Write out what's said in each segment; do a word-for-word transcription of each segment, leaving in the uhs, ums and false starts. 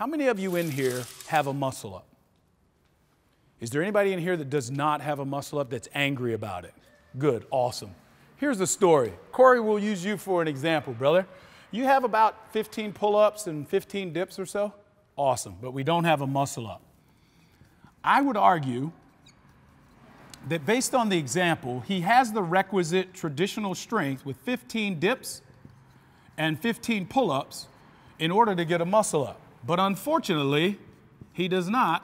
How many of you in here have a muscle up? Is there anybody in here that does not have a muscle up that's angry about it? Good, awesome. Here's the story. Corey, will use you for an example, brother. You have about fifteen pull-ups and fifteen dips or so? Awesome, but we don't have a muscle up. I would argue that based on the example, he has the requisite traditional strength with fifteen dips and fifteen pull-ups in order to get a muscle up. But unfortunately, he does not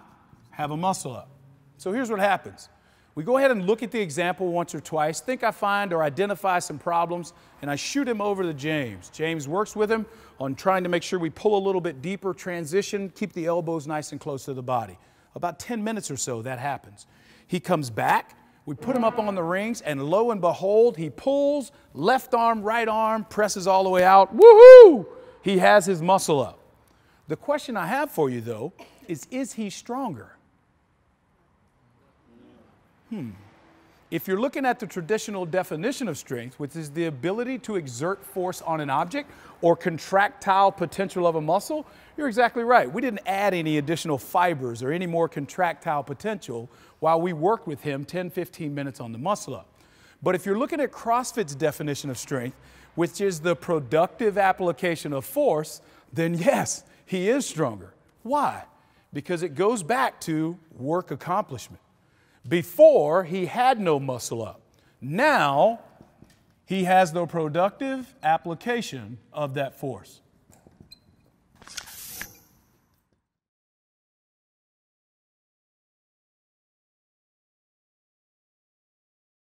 have a muscle up. So here's what happens. We go ahead and look at the example once or twice, think I find or identify some problems, and I shoot him over to James. James works with him on trying to make sure we pull a little bit deeper, transition, keep the elbows nice and close to the body. About ten minutes or so, that happens. He comes back, we put him up on the rings, and lo and behold, he pulls, left arm, right arm, presses all the way out, woohoo! He has his muscle up. The question I have for you, though, is is he stronger? Hmm. If you're looking at the traditional definition of strength, which is the ability to exert force on an object or contractile potential of a muscle, you're exactly right. We didn't add any additional fibers or any more contractile potential while we worked with him ten, fifteen minutes on the muscle up. But if you're looking at CrossFit's definition of strength, which is the productive application of force, then yes, he is stronger. Why? Because it goes back to work accomplishment. Before, he had no muscle up. Now, he has no productive application of that force.